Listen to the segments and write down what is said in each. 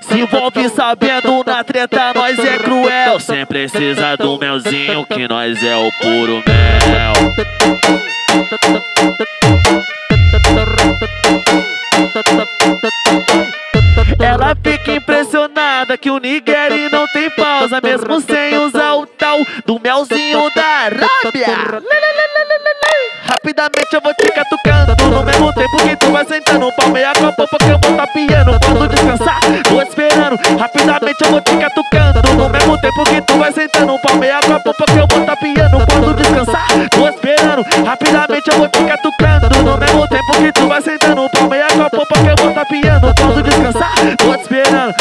Se envolve sabendo na treta, nós é cruel. Sem precisar do melzinho, que nós é o puro mel. Ela fica impressionada que o Nigueri não tem pausa, mesmo sem usar o tal do melzinho da Arábia. Rapidamente eu vou te catucando, no mesmo tempo que tu vai sentando. Palmeia com a popa que eu vou tapeando. Quando descansar, tô esperando. Rapidamente eu vou te catucando, no mesmo tempo que tu vai sentando. Palmeia com a popa que eu vou tapeando. Quando descansar, tô esperando. Rapidamente eu vou te catucando, no mesmo tempo que tu vai sentando. Palmeia com a popa que eu vou tapeando. Quando descansar, tô esperando.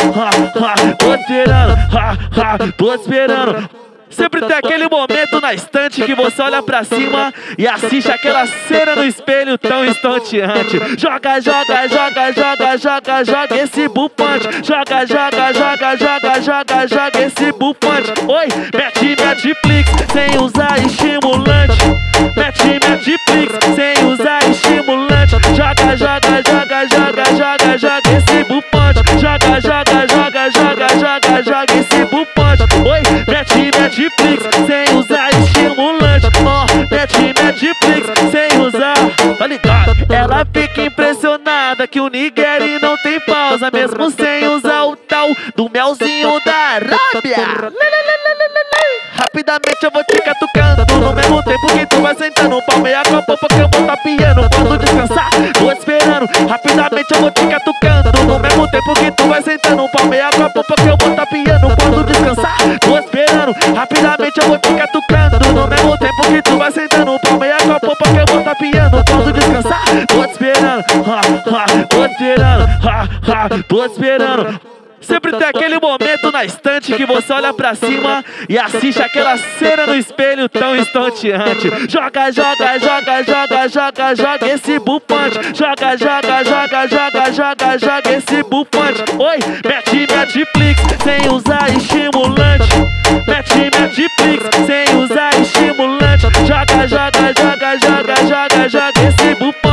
Tô esperando. Tô esperando. Sempre tem aquele momento na estante que você olha pra cima e assiste aquela cena no espelho tão estonteante. Joga, joga, joga, joga, joga, joga esse bupante. Joga, joga, joga, joga, joga, joga esse bupante. Oi, mete, mete plix, sem usar estimulante. Mete, mete plix, sem usar estimulante. Joga, joga, joga, joga, joga, joga esse bupante. Joga, joga, joga, joga, joga, joga esse bupante. Oi, mete, mete plix, sem usar estimulante. Ó, mete plix, sem usar, tá ligado? Ela fica impressionada que o Nigueri não tem pausa, mesmo sem usar o tal do melzinho da Arábia. Rapidamente eu vou te catucando, no mesmo tempo que tu vai sentando. Palmeia com a popa que eu vou tapeando. Quando descansar, tô esperando. Rapidamente eu vou te catucando, no mesmo tempo que tu vai sentando. Palmeia com a popa que eu vou tapeando. Quando descansar, tô esperando. Rapidamente eu vou te catucando, no mesmo tempo que tu vai sentando. Palmeia com a popa que eu vou tapeando. Quando descansar, tô esperando. Tô esperando. Tô esperando. Sempre tem aquele momento na estante que você olha pra cima e assiste aquela cena no espelho tão estonteante. Joga, joga, joga, joga, joga, joga esse bupante. Joga, joga, joga, joga, joga, joga esse bupante. Oi, mete, mete plix, sem usar estimulante. Mete, mete plix, sem usar estimulante. Joga, joga, joga, joga, joga, joga esse bupante.